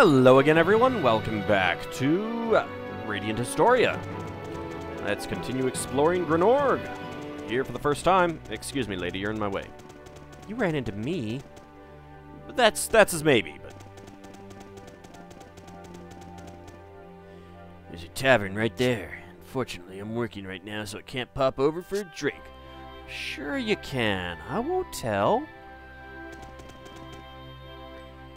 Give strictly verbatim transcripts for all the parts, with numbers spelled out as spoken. Hello again, everyone. Welcome back to Radiant Historia. Let's continue exploring Granorg. Here for the first time. Excuse me, lady, you're in my way. You ran into me? That's that's as maybe, but... There's a tavern right there. Unfortunately, I'm working right now, so I can't pop over for a drink. Sure you can. I won't tell.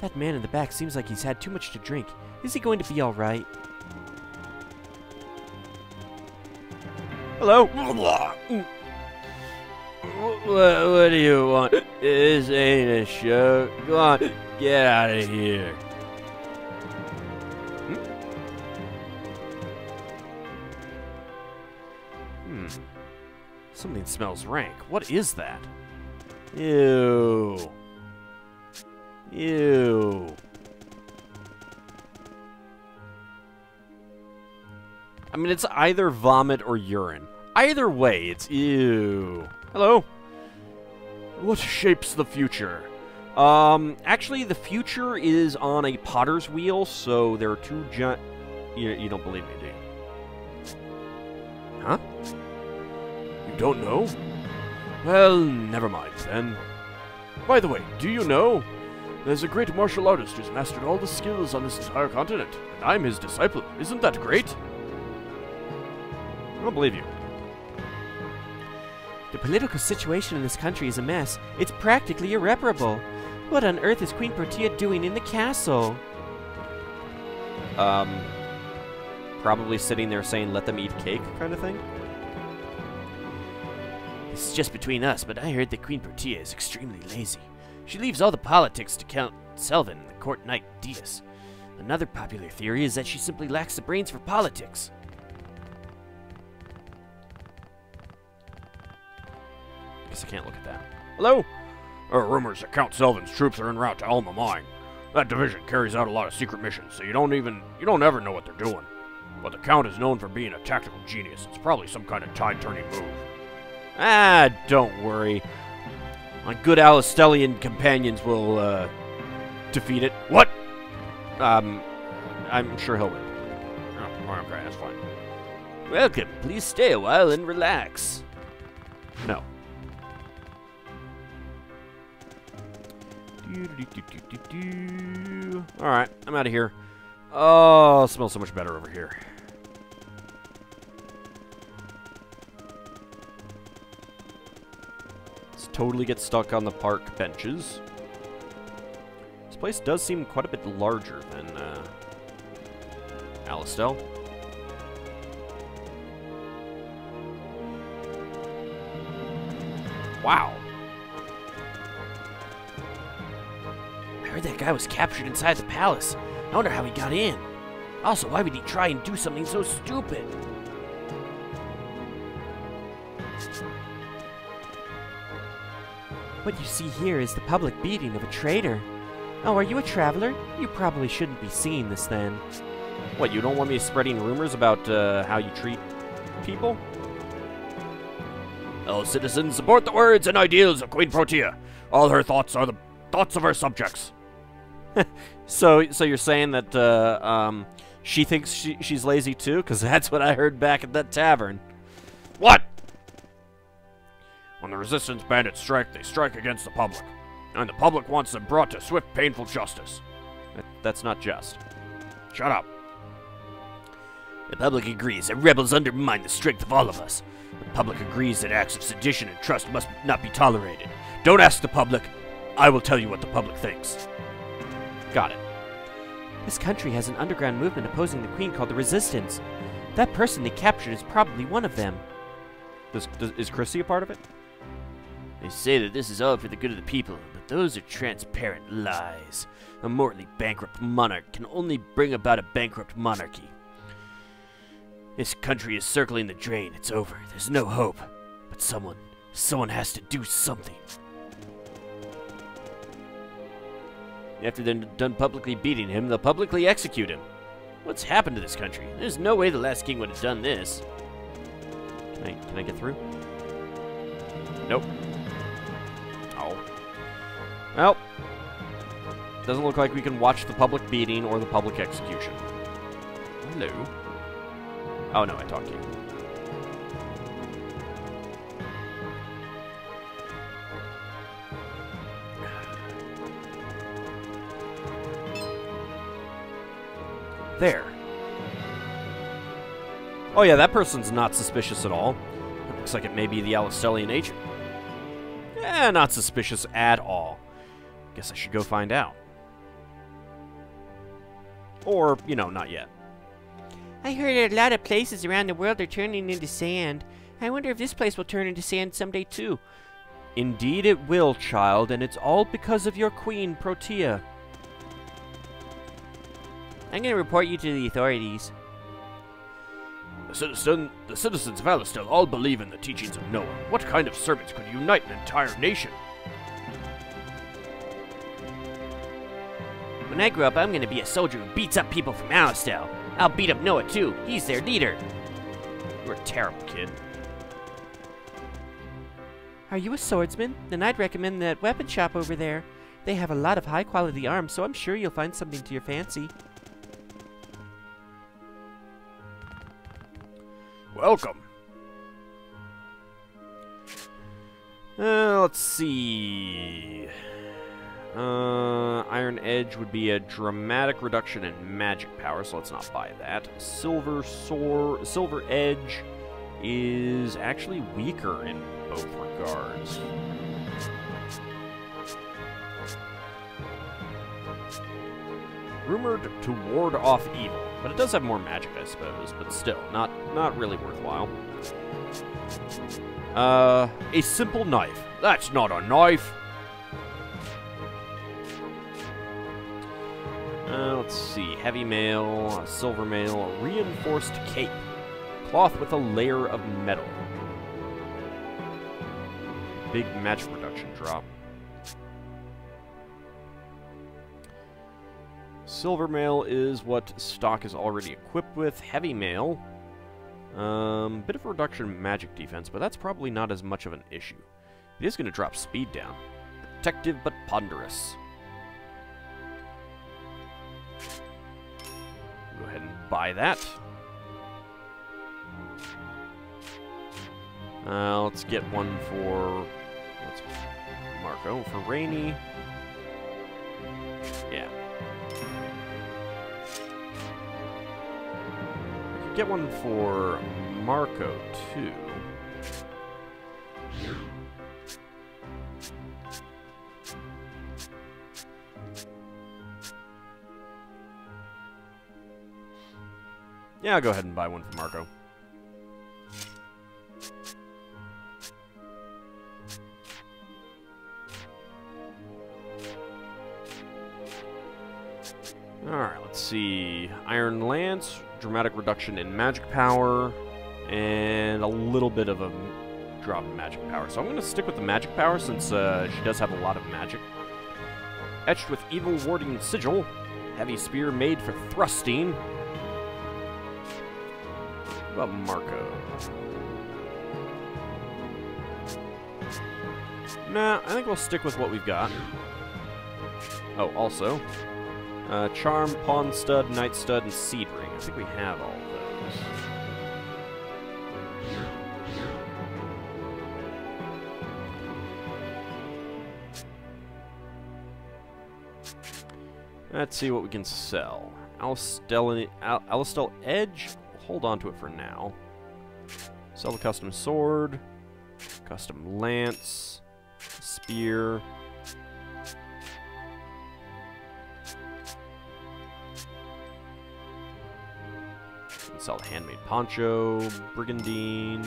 That man in the back seems like he's had too much to drink. Is he going to be all right? Hello? What, what do you want? This ain't a show. Go on, get out of here. Hmm. Something smells rank. What is that? Ew. Ew. I mean, it's either vomit or urine. Either way, it's ew. Hello. What shapes the future? Um, actually, the future is on a potter's wheel, so there are two giant... You, you don't believe me, do you? Huh? You don't know? Well, never mind, then. By the way, do you know... There's a great martial artist who's mastered all the skills on this entire continent, and I'm his disciple. Isn't that great? I don't believe you. The political situation in this country is a mess. It's practically irreparable. What on earth is Queen Portia doing in the castle? Um, probably sitting there saying, let them eat cake, kind of thing? This is just between us, but I heard that Queen Portia is extremely lazy. She leaves all the politics to Count Selvan and the court knight, Dias. Another popular theory is that she simply lacks the brains for politics. I guess I can't look at that. Hello? There are rumors that Count Selvan's troops are en route to Alma Mine. That division carries out a lot of secret missions, so you don't even, you don't ever know what they're doing. But the Count is known for being a tactical genius. It's probably some kind of tide-turning move. Ah, don't worry. My good Alistelian companions will, uh, defeat it. What? Um, I'm sure he'll win. Oh, okay, that's fine. Welcome. Please stay a while and relax. No. Alright, I'm out of here. Oh, smells so much better over here. Totally get stuck on the park benches. This place does seem quite a bit larger than uh, Alistel. Wow. I heard that guy was captured inside the palace. I wonder how he got in. Also, why would he try and do something so stupid? What you see here is the public beating of a traitor. Oh, are you a traveler? You probably shouldn't be seeing this then. What, you don't want me spreading rumors about uh, how you treat people? All citizens, support the words and ideals of Queen Protea. All her thoughts are the thoughts of her subjects. so, so you're saying that uh, um, she thinks she, she's lazy too? Because that's what I heard back at that tavern. What? When the Resistance Bandits strike, they strike against the public. And the public wants them brought to swift, painful justice. That's not just. Shut up. The public agrees that rebels undermine the strength of all of us. The public agrees that acts of sedition and trust must not be tolerated. Don't ask the public. I will tell you what the public thinks. Got it. This country has an underground movement opposing the Queen called the Resistance. That person they captured is probably one of them. Does, does, is Chrissy a part of it? They say that this is all for the good of the people, but those are transparent lies. A mortally bankrupt monarch can only bring about a bankrupt monarchy. This country is circling the drain. It's over. There's no hope. But someone, someone has to do something. After they're done publicly beating him, they'll publicly execute him. What's happened to this country? There's no way the last king would have done this. Can I, can I get through? Nope. Well, Doesn't look like we can watch the public beating or the public execution. Hello. Oh no, I talked to you. There. Oh yeah, that person's not suspicious at all. It looks like it may be the Alistelian agent. Eh, not suspicious at all. Guess I should go find out. Or, you know, not yet. I heard a lot of places around the world are turning into sand. I wonder if this place will turn into sand someday too. Indeed it will, child, and it's all because of your queen, Protea. I'm gonna report you to the authorities. The, citizen, the citizens of Alistel all believe in the teachings of Noah. What kind of servants could unite an entire nation? When I grow up, I'm gonna be a soldier who beats up people from Alistel. I'll beat up Noah too. He's their leader. You're a terrible kid. Are you a swordsman? Then I'd recommend that weapon shop over there. They have a lot of high-quality arms, so I'm sure you'll find something to your fancy. Welcome. Uh, let's see. Uh, Iron Edge would be a dramatic reduction in magic power, so let's not buy that. Silver Sword, Silver Edge is actually weaker in both regards. Rumored to ward off evil, but it does have more magic, I suppose, but still, not, not really worthwhile. Uh, a simple knife. That's not a knife! Uh, let's see, heavy mail, a silver mail, a reinforced cape, cloth with a layer of metal. Big magic reduction drop. Silver mail is what Stock is already equipped with. Heavy mail, um, bit of a reduction in magic defense, but that's probably not as much of an issue. It is going to drop speed down. Protective but ponderous. Go ahead and buy that. Uh, let's get one for let's, Marco for Rainy. Yeah. Get one for Marco too. Yeah, I'll go ahead and buy one for Marco. Alright, let's see. Iron Lance, dramatic reduction in magic power, and a little bit of a drop in magic power. So I'm going to stick with the magic power since uh, she does have a lot of magic. Etched with evil warding sigil, heavy spear made for thrusting. What about Marco? Nah, I think we'll stick with what we've got. Oh, also, uh, Charm, Pawn Stud, Knight Stud, and Seed Ring. I think we have all those. Let's see what we can sell. Alistel, Al Alistel Edge? Hold on to it for now. Sell the custom sword, custom lance, spear. Sell the handmade poncho, brigandine.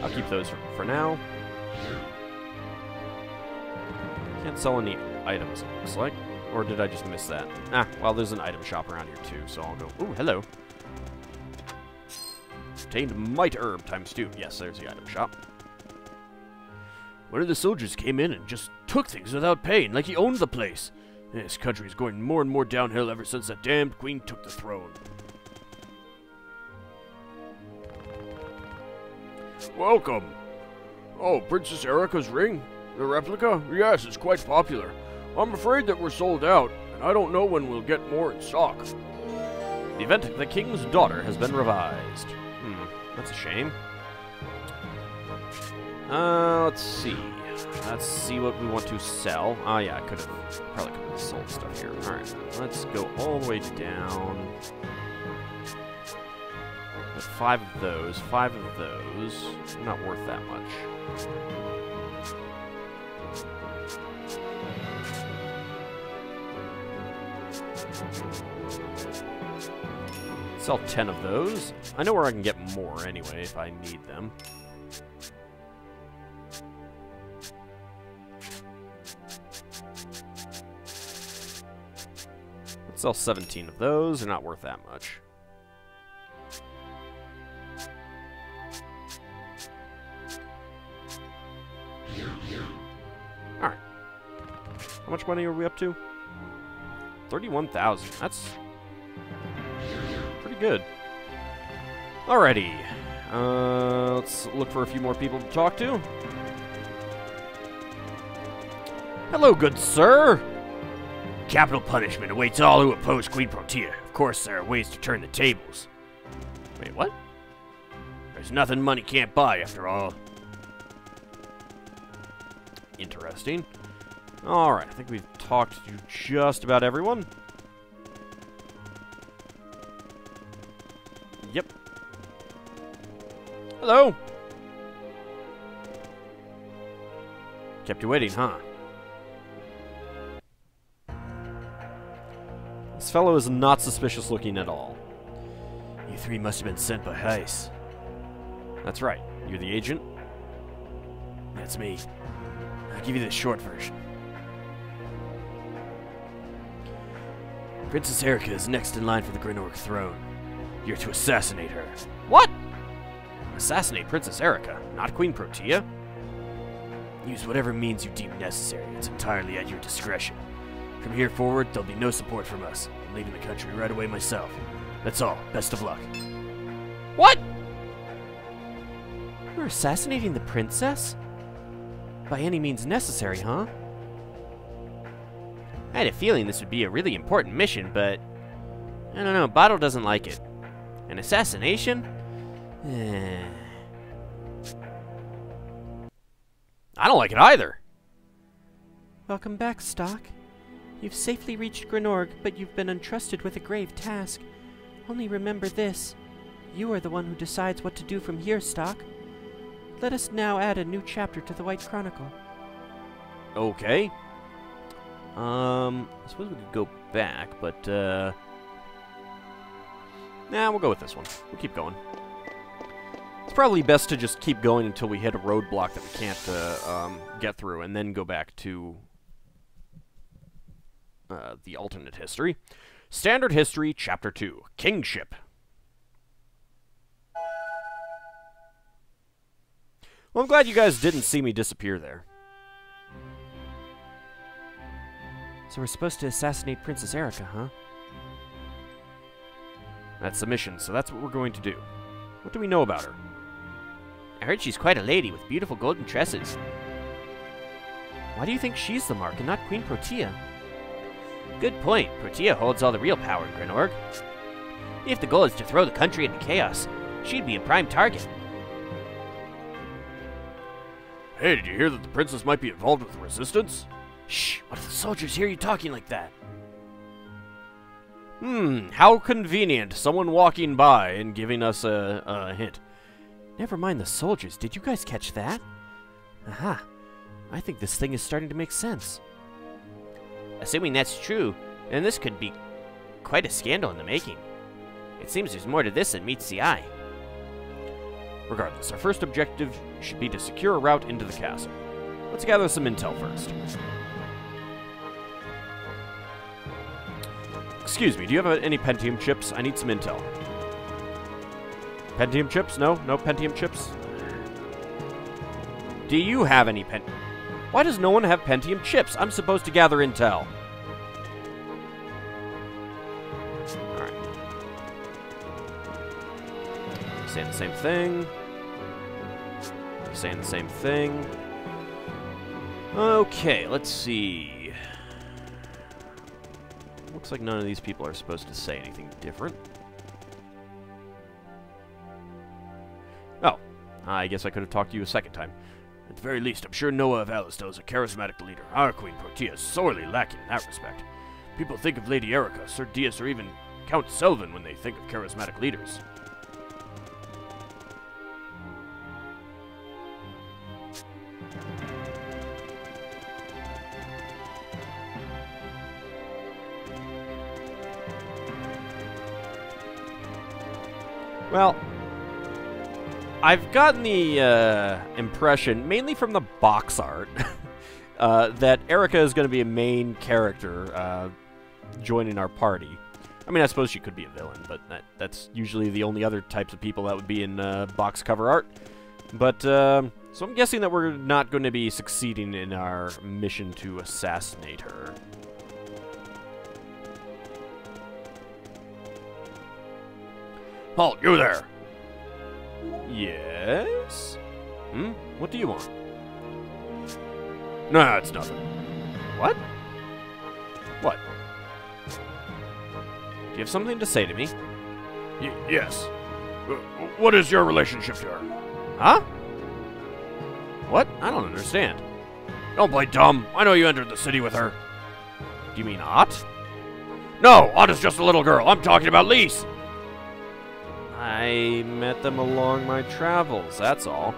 I'll keep those for, for now. Can't sell any items, it looks like. Or did I just miss that? Ah, well, there's an item shop around here, too, so I'll go... Ooh, hello. Obtained Might Herb times two. Yes, there's the item shop. One of the soldiers came in and just took things without paying, like he owned the place. This country is going more and more downhill ever since that damned queen took the throne. Welcome. Oh, Princess Erika's ring? The replica? Yes, it's quite popular. I'm afraid that we're sold out, and I don't know when we'll get more in stock. The event, The King's Daughter, has been revised. Hmm, that's a shame. Uh, let's see. Let's see what we want to sell. Ah, yeah, I could have probably could have sold stuff here. All right, let's go all the way down. But five of those, five of those, not worth that much. Sell ten of those. I know where I can get more anyway if I need them. Let's sell seventeen of those. They're not worth that much. Alright. How much money are we up to? thirty-one thousand. That's pretty good. Alrighty. Uh, let's look for a few more people to talk to. Hello, good sir. Capital punishment awaits all who oppose Queen Portia. Of course, there are ways to turn the tables. Wait, what? There's nothing money can't buy, after all. Interesting. Alright, I think we've talked to just about everyone. Yep. Hello! Kept you waiting, huh? This fellow is not suspicious looking at all. You three must have been sent by Heiss. That's right. You're the agent? That's me. I'll give you the short version. Princess Erika is next in line for the Granorg throne. You're to assassinate her. What? Assassinate Princess Erika, not Queen Protea? Use whatever means you deem necessary. It's entirely at your discretion. From here forward, there'll be no support from us. I'm leaving the country right away myself. That's all. Best of luck. What? You're assassinating the princess? By any means necessary, huh? I had a feeling this would be a really important mission, but I don't know, Bottle doesn't like it. An assassination? I don't like it either. Welcome back, Stock. You've safely reached Granorg, but you've been entrusted with a grave task. Only remember this. You are the one who decides what to do from here, Stock. Let us now add a new chapter to the White Chronicle. Okay. Um, I suppose we could go back, but, uh... nah, we'll go with this one. We'll keep going. It's probably best to just keep going until we hit a roadblock that we can't, uh, um, get through, and then go back to... Uh, the alternate history. Standard History, Chapter two, Kingship. Well, I'm glad you guys didn't see me disappear there. So we're supposed to assassinate Princess Erika, huh? That's the mission, so that's what we're going to do. What do we know about her? I heard she's quite a lady with beautiful golden tresses. Why do you think she's the mark and not Queen Protea? Good point. Protea holds all the real power in Granorg. If the goal is to throw the country into chaos, she'd be a prime target. Hey, did you hear that the princess might be involved with the resistance? Shh, what if the soldiers hear you talking like that? Hmm, how convenient. Someone walking by and giving us a, a hint. Never mind the soldiers. Did you guys catch that? Aha. I think this thing is starting to make sense. Assuming that's true, then this could be quite a scandal in the making. It seems there's more to this than meets the eye. Regardless, our first objective should be to secure a route into the castle. Let's gather some intel first. Excuse me, do you have any Pentium chips? I need some intel. Pentium chips? No? No Pentium chips? Do you have any Pentium chips? Why does no one have Pentium chips? I'm supposed to gather intel. Alright. Saying the same thing. saying the same thing. Okay, let's see. Looks like none of these people are supposed to say anything different. Oh, I guess I could have talked to you a second time. At the very least, I'm sure Noah of Alistel is a charismatic leader. Our Queen Portia is sorely lacking in that respect. People think of Lady Erika, Sir Dias, or even Count Selvan when they think of charismatic leaders. Well, I've gotten the uh, impression, mainly from the box art, uh, that Erika is going to be a main character uh, joining our party. I mean, I suppose she could be a villain, but that, that's usually the only other types of people that would be in uh, box cover art. But, uh, so I'm guessing that we're not going to be succeeding in our mission to assassinate her. Halt, you there! Yes? Hmm? What do you want? Nah, it's nothing. What? What? Do you have something to say to me? Y yes. Uh, what is your relationship to her? Huh? What? I don't understand. Don't play dumb. I know you entered the city with her. Do you mean Ott? No, Ott is just a little girl. I'm talking about Lise. I met them along my travels, that's all.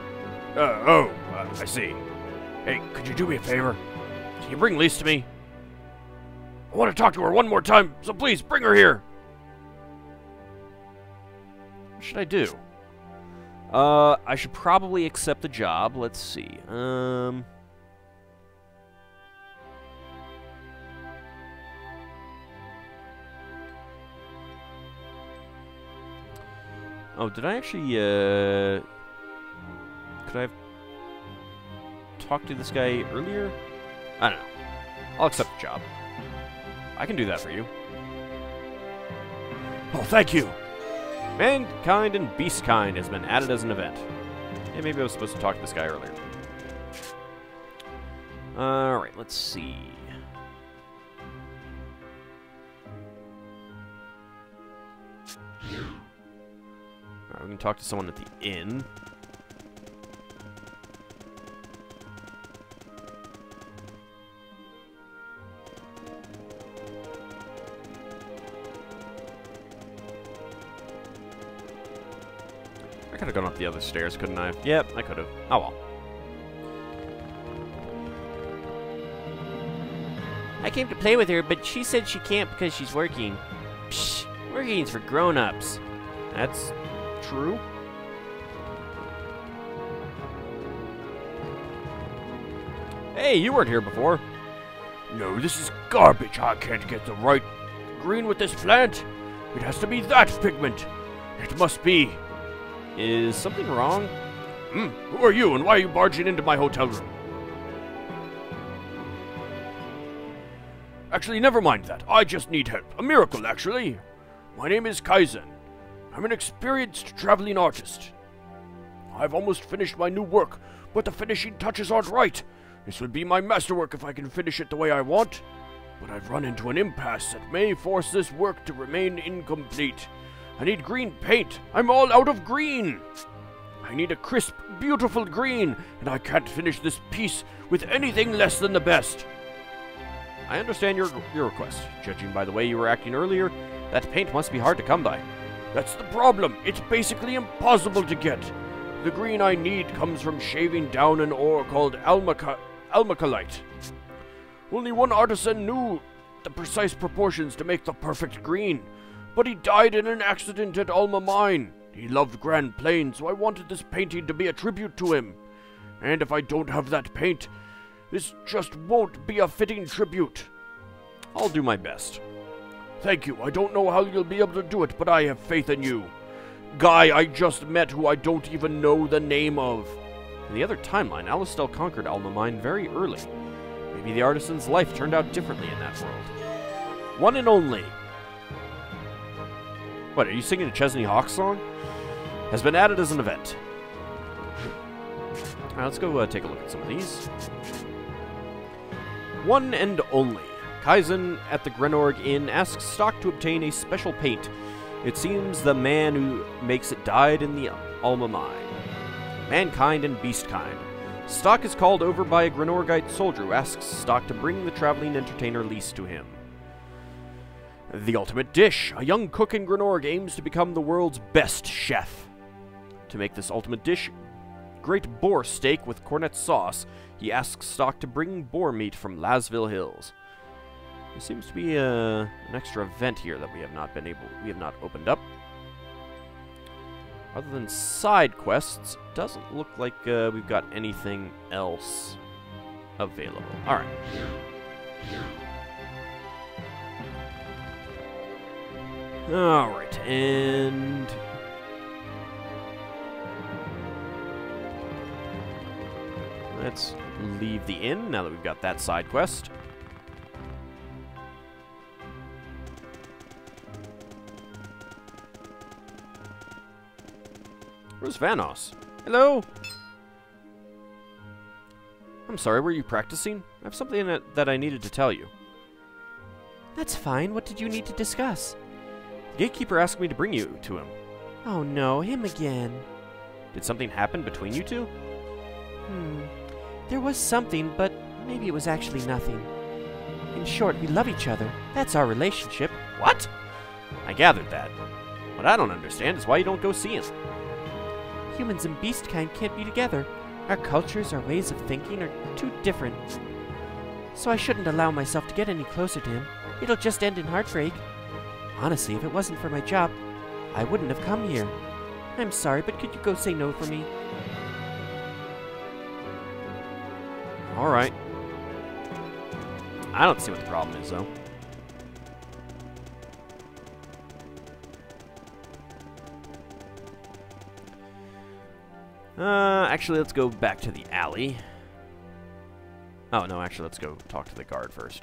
Uh, oh, uh, I see. Hey, could you do me a favor? Can you bring Lise to me? I want to talk to her one more time, so please bring her here. What should I do? Uh, I should probably accept the job. Let's see. Um... Oh, did I actually, uh... could I have talked to this guy earlier? I don't know. I'll accept the job. I can do that for you. Oh, thank you! Mankind and Beastkind has been added as an event. Yeah, maybe I was supposed to talk to this guy earlier. Alright, let's see. We can talk to someone at the inn. I could have gone up the other stairs, couldn't I? Yep, I could have. Oh well. I came to play with her, but she said she can't because she's working. Psh, working's for grown-ups. That's... true. Hey, you weren't here before. No, this is garbage. I can't get the right green with this plant. It has to be that pigment. It must be. Is something wrong? Hmm. Who are you and why are you barging into my hotel room? Actually, never mind that. I just need help. A miracle, actually. My name is Kaisen. I'm an experienced traveling artist. I've almost finished my new work, but the finishing touches aren't right. This would be my masterwork if I can finish it the way I want, but I've run into an impasse that may force this work to remain incomplete. I need green paint. I'm all out of green. I need a crisp, beautiful green, and I can't finish this piece with anything less than the best. I understand your, your request. Judging by the way you were acting earlier, that paint must be hard to come by. That's the problem. It's basically impossible to get. The green I need comes from shaving down an ore called Almacolite. Only one artisan knew the precise proportions to make the perfect green, but he died in an accident at Alma Mine. He loved Grand Plains, so I wanted this painting to be a tribute to him. And if I don't have that paint, this just won't be a fitting tribute. I'll do my best. Thank you. I don't know how you'll be able to do it, but I have faith in you. Guy I just met who I don't even know the name of. In the other timeline, Alistel conquered Alma Mine very early. Maybe the artisan's life turned out differently in that world. One and only. What, are you singing a Chesney Hawkes song? Has been added as an event. Alright, let's go uh, take a look at some of these. One and only. Kaisen at the Granorg Inn asks Stock to obtain a special paint. It seems the man who makes it died in the Alma Mine. Mankind and beastkind. Stock is called over by a Granorgite soldier who asks Stock to bring the traveling entertainer Lise to him. The ultimate dish. A young cook in Granorg aims to become the world's best chef. To make this ultimate dish, great boar steak with cornet sauce, he asks Stock to bring boar meat from Lasville Hills. There seems to be a, an extra event here that we have not been able, we have not opened up. Other than side quests, it doesn't look like uh, we've got anything else available. All right. All right, and let's leave the inn now that we've got that side quest. Where's Vanos? Hello? I'm sorry, were you practicing? I have something that, that I needed to tell you. That's fine. What did you need to discuss? The gatekeeper asked me to bring you to him. Oh no, him again. Did something happen between you two? Hmm. There was something, but maybe it was actually nothing. In short, we love each other. That's our relationship. What? I gathered that. What I don't understand is why you don't go see him. Humans and beastkind can't be together. Our cultures, our ways of thinking are too different. So I shouldn't allow myself to get any closer to him. It'll just end in heartbreak. Honestly, if it wasn't for my job, I wouldn't have come here. I'm sorry, but could you go say no for me? Alright. I don't see what the problem is, though. Uh, actually, let's go back to the alley. Oh, no, actually, let's go talk to the guard first.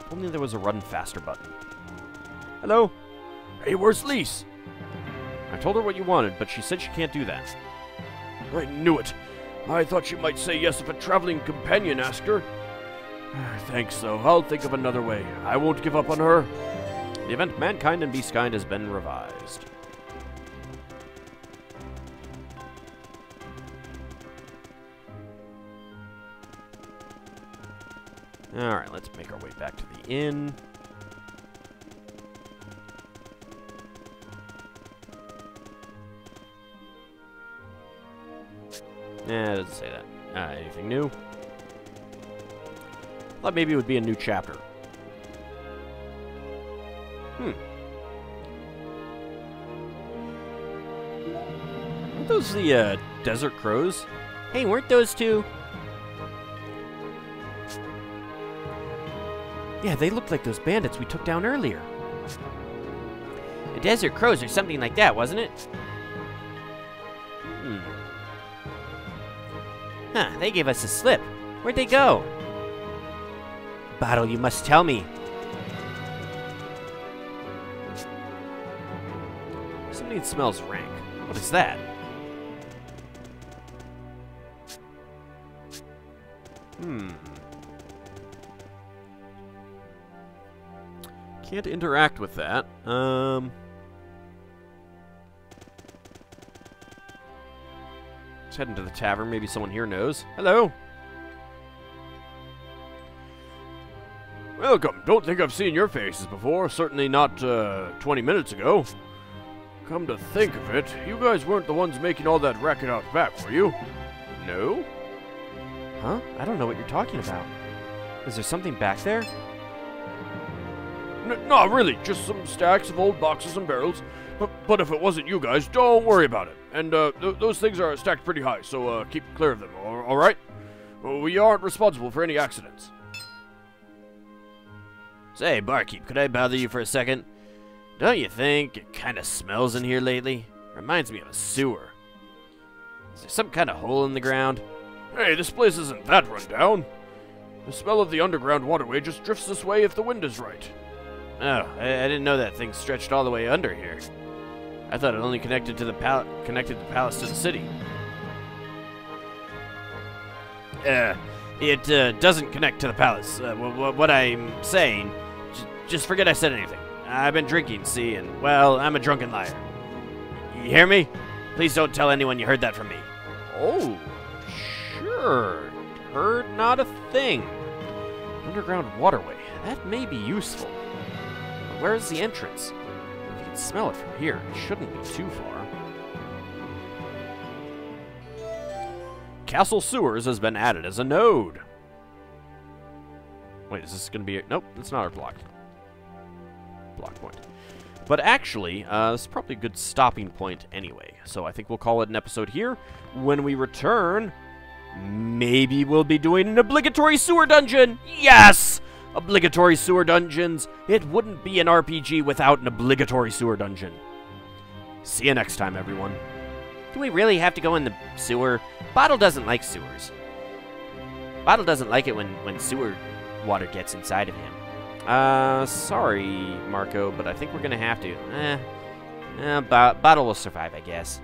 If only there was a run faster button. Hello? Hey, where's Lise? I told her what you wanted, but she said she can't do that. I knew it. I thought she might say yes if a traveling companion asked her. Thanks, though. I'll think of another way. I won't give up on her. The event Mankind and Beastkind has been revised. Alright, let's make our way back to the inn. Nah, it doesn't say that. Uh, anything new? Thought maybe it would be a new chapter. Hmm. Aren't those the uh, Desert Crows? Hey, weren't those two? Yeah, they looked like those bandits we took down earlier. The Desert Crows or something like that, wasn't it? Hmm. Huh, they gave us a slip. Where'd they go? Bottle, you must tell me. Something that smells rank. What is that? Hmm. Can't interact with that. Um... Heading to the tavern. Maybe someone here knows. Hello. Welcome. Don't think I've seen your faces before. Certainly not uh, twenty minutes ago. Come to think of it, you guys weren't the ones making all that racket out back, were you? No? Huh? I don't know what you're talking about. Is there something back there? N no, really. Just some stacks of old boxes and barrels. But, but if it wasn't you guys, don't worry about it. And uh, th those things are stacked pretty high, so uh, keep clear of them, all right? Well, we aren't responsible for any accidents. Say, barkeep, could I bother you for a second? Don't you think it kind of smells in here lately? Reminds me of a sewer. Is there some kind of hole in the ground? Hey, this place isn't that run down. The smell of the underground waterway just drifts this way if the wind is right. Oh, I, I didn't know that thing stretched all the way under here. I thought it only connected to the pal connected the palace to the city. Uh, it uh, doesn't connect to the palace. Uh, w w what I'm saying, j just forget I said anything. I've been drinking, see, and, well, I'm a drunken liar. You hear me? Please don't tell anyone you heard that from me. Oh, sure. Heard not a thing. Underground waterway. That may be useful. But where is the entrance? If you can smell it from here, it shouldn't be too far. Castle Sewers has been added as a node. Wait, is this going to be... A nope, it's not our block. Block point. But actually, uh, this is probably a good stopping point anyway. So I think we'll call it an episode here. When we return, maybe we'll be doing an obligatory sewer dungeon. Yes! Obligatory sewer dungeons. It wouldn't be an R P G without an obligatory sewer dungeon. See you next time, everyone. Do we really have to go in the sewer? Bottle doesn't like sewers. Bottle doesn't like it when, when sewer water gets inside of him. Uh, sorry, Marco, but I think we're gonna have to. Eh, eh, bo- Bottle will survive, I guess.